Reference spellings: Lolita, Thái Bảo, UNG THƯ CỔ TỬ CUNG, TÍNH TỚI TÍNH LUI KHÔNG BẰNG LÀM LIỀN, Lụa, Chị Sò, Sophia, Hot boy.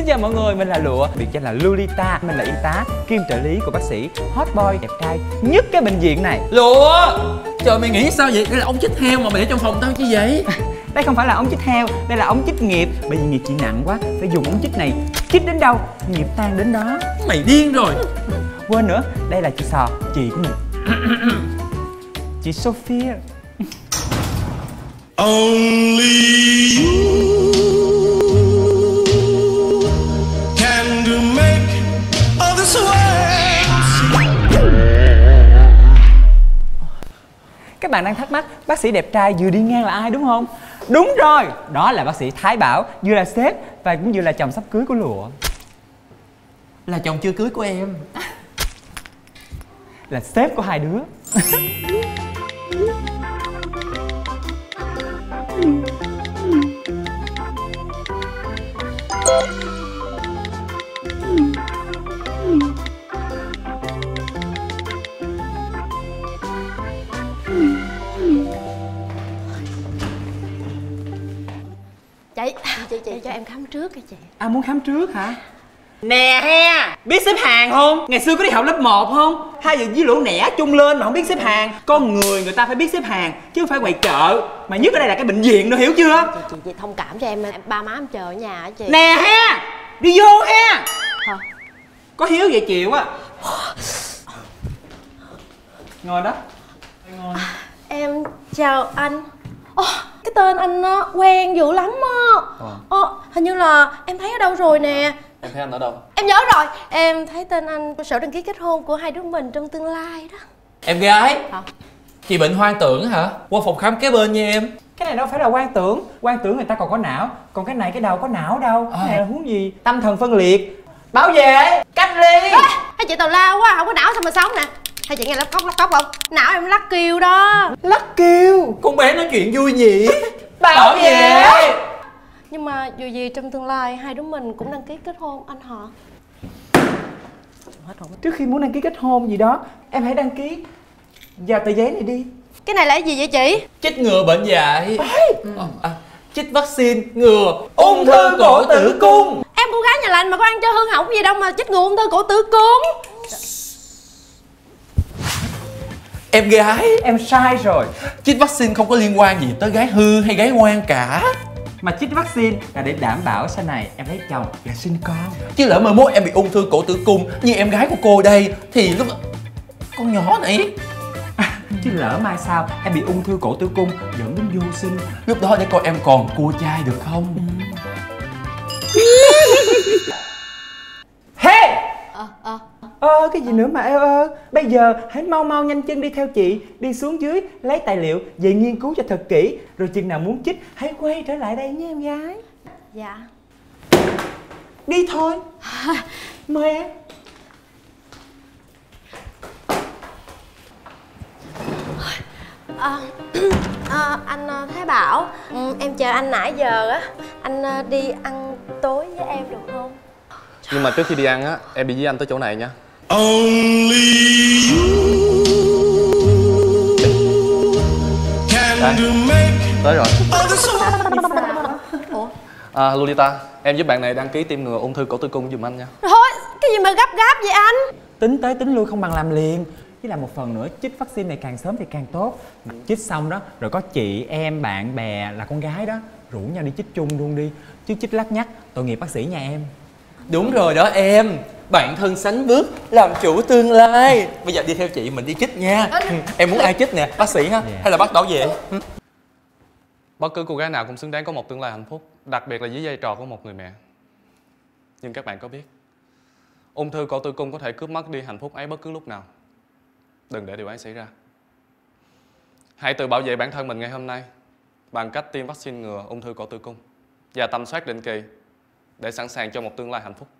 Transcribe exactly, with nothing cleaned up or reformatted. Xin chào mọi người, mình là Lụa, biệt danh là Lolita. Mình là y tá, kiêm trợ lý của bác sĩ Hot Boy đẹp trai nhất cái bệnh viện này. Lụa! Trời, mày nghĩ sao vậy? Đây là ống chích heo mà mày để trong phòng tao chứ vậy? Đây không phải là ống chích heo, đây là ống chích nghiệp. Bởi vì nghiệp chị nặng quá, phải dùng ống chích này. Chích đến đâu, nghiệp tan đến đó. Mày điên rồi. Quên nữa, đây là chị Sò, chị của mình. Chị Sophia. Only you can do make all this way. Các bạn đang thắc mắc bác sĩ đẹp trai vừa đi ngang là ai đúng không? Đúng rồi, đó là bác sĩ Thái Bảo, vừa là sếp và cũng vừa là chồng sắp cưới của Lụa. Là chồng chưa cưới của em. Là sếp của hai đứa. Chị, chị, chị cho em khám trước hả chị? À, muốn khám trước hả? Nè he, biết xếp hàng không? Ngày xưa có đi học lớp một không? Hai giờ với Lũ nẻ chung lên mà không biết xếp hàng. Con người người ta phải biết xếp hàng chứ không phải ngoài chợ. Mà nhất ở đây là cái bệnh viện nữa, hiểu chưa? Chị, chị, chị thông cảm cho em, em ba má em chờ ở nhà hả chị? Nè he, đi vô he. Hả? Có hiếu vậy chịu á. Ngồi đó. Ngồi. À, em chào anh. Oh, cái tên anh nó quen dữ lắm á. Ờ, hình như là em thấy ở đâu rồi nè. Em thấy anh ở đâu? Em nhớ rồi, em thấy tên anh có sổ đăng ký kết hôn của hai đứa mình trong tương lai đó. Em gái hả? Chị bệnh hoang tưởng hả? Qua phòng khám kế bên nha em. Cái này đâu phải là hoang tưởng, hoang tưởng người ta còn có não. Còn cái này cái đầu có não đâu. Cái à. Này là huống gì? Tâm thần phân liệt. Bảo vệ, cách ly. À, hai chị tào lao quá, không có não sao mà sống nè. Hai chị nghe lóc cóc lóc cóc không? Não em lắc kêu đó. Lắc kêu? Con bé nói chuyện vui nhỉ? Bảo vệ. Nhưng mà dù gì trong tương lai hai đứa mình cũng đăng ký kết hôn anh hả? Trước khi muốn đăng ký kết hôn gì đó, em hãy đăng ký vào tờ giấy này đi. Cái này là gì vậy chị? Chích ngừa bệnh dạy. Ừ. À, chích vaccine ngừa ung thư cổ tử cung. Em cô gái nhà lành mà có ăn cho hương hỏng gì đâu mà chích ngừa ung thư cổ tử cung. Em gái, em sai rồi. Chích vaccine không có liên quan gì tới gái hư hay gái ngoan cả. Mà chích vaccine là để đảm bảo sau này em lấy chồng là sinh con. Chứ lỡ mà mốt em bị ung thư cổ tử cung như em gái của cô đây thì lúc con nhỏ này à, chứ lỡ mai sao em bị ung thư cổ tử cung dẫn đến vô sinh, lúc đó để coi em còn cua chai được không. Hey! Ờ, ờ. Ơ cái gì nữa mà eo ơ. Bây giờ hãy mau mau nhanh chân đi theo chị. Đi xuống dưới lấy tài liệu về nghiên cứu cho thật kỹ. Rồi chừng nào muốn chích hãy quay trở lại đây nha em gái. Dạ. Đi thôi. Mời em. À, à, anh Thái Bảo, em chờ anh nãy giờ á. Anh đi ăn tối với em được không? Nhưng mà trước khi đi ăn á, em đi với anh tới chỗ này nha. Only you can do make. Tới rồi. À, Lolita, em giúp bạn này đăng ký tiêm ngừa ung thư cổ tử cung giùm anh nha. Thôi, cái gì mà gấp gáp vậy anh? Tính tới tính lui không bằng làm liền. Với là một phần nữa, chích vaccine này càng sớm thì càng tốt. Chích xong đó, rồi có chị, em, bạn, bè là con gái đó, rủ nhau đi chích chung luôn đi. Chứ chích lắc nhắc, tội nghiệp bác sĩ nhà em. Đúng rồi đó em, bạn thân sánh bước làm chủ tương lai. Bây giờ đi theo chị mình đi chích nha. Em muốn ai chích nè, bác sĩ ha, hay là bác bảo vệ? Bất cứ cô gái nào cũng xứng đáng có một tương lai hạnh phúc, đặc biệt là dưới vai trò của một người mẹ. Nhưng các bạn có biết, ung thư cổ tử cung có thể cướp mất đi hạnh phúc ấy bất cứ lúc nào. Đừng để điều ấy xảy ra. Hãy tự bảo vệ bản thân mình ngay hôm nay bằng cách tiêm vaccine ngừa ung thư cổ tử cung và tầm soát định kỳ để sẵn sàng cho một tương lai hạnh phúc.